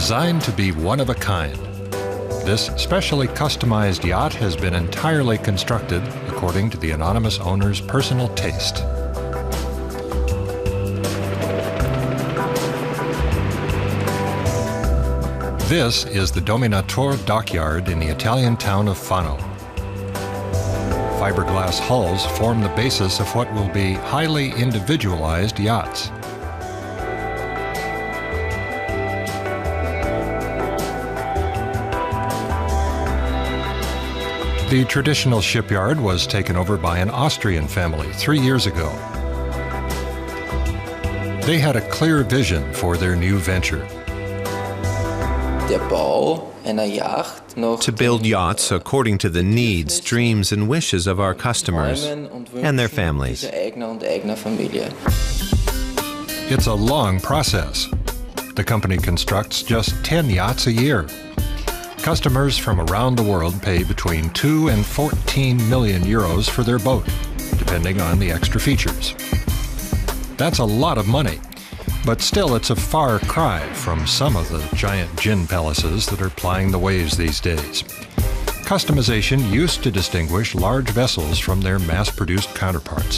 designed to be one of a kind. This specially customized yacht has been entirely constructed according to the anonymous owner's personal taste. This is the Dominator dockyard in the Italian town of Fano. Fiberglass hulls form the basis of what will be highly individualized yachts. The traditional shipyard was taken over by an Austrian family 3 years ago. They had a clear vision for their new venture. To build yachts according to the needs, dreams, and wishes of our customers and their families. It's a long process. The company constructs just 10 yachts a year. Customers from around the world pay between 2 and 14 million euros for their boat, depending on the extra features. That's a lot of money, but still it's a far cry from some of the giant gin palaces that are plying the waves these days. Customization used to distinguish large vessels from their mass-produced counterparts.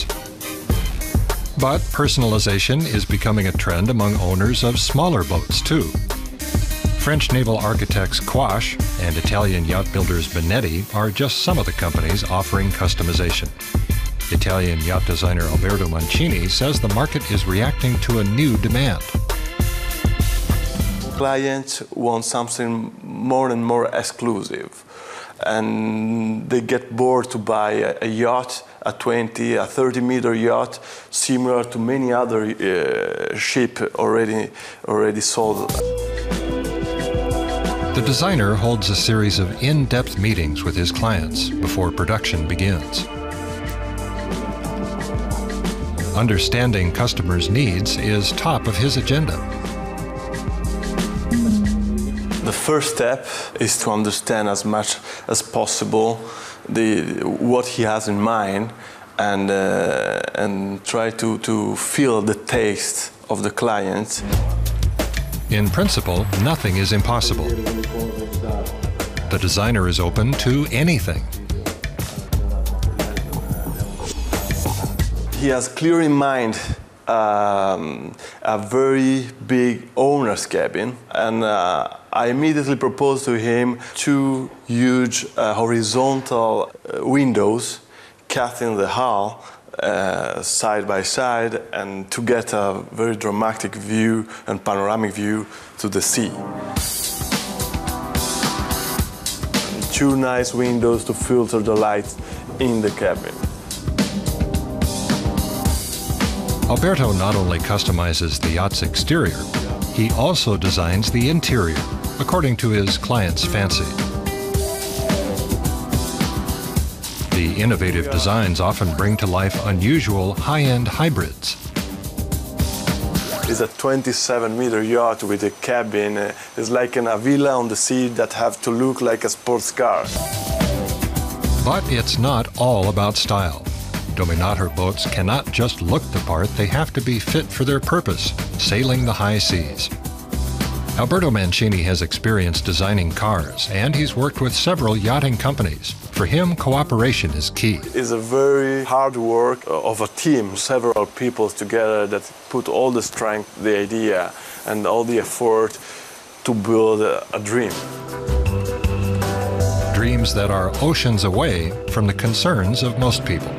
But personalization is becoming a trend among owners of smaller boats too. French naval architects Quash and Italian yacht builders Benetti are just some of the companies offering customization. Italian yacht designer Alberto Mancini says the market is reacting to a new demand. Clients want something more and more exclusive, and they get bored to buy a yacht, a 20, a 30-meter yacht, similar to many other ships already sold. The designer holds a series of in-depth meetings with his clients before production begins. Understanding customers' needs is top of his agenda. The first step is to understand as much as possible what he has in mind and try to feel the taste of the clients. In principle, nothing is impossible. The designer is open to anything. He has clear in mind a very big owner's cabin, and I immediately proposed to him 2 huge horizontal windows cutting the hull side by side, and to get a very dramatic view and panoramic view to the sea. 2 nice windows to filter the light in the cabin. Alberto not only customizes the yacht's exterior, he also designs the interior according to his client's fancy. The innovative designs often bring to life unusual high-end hybrids. It's a 27-meter yacht with a cabin. It's like a villa on the sea that have to look like a sports car. But it's not all about style. Dominator boats cannot just look the part, they have to be fit for their purpose, sailing the high seas. Alberto Mancini has experience designing cars, and he's worked with several yachting companies. For him, cooperation is key. It's a very hard work of a team, several people together that put all the strength, the idea, and all the effort to build a dream. Dreams that are oceans away from the concerns of most people.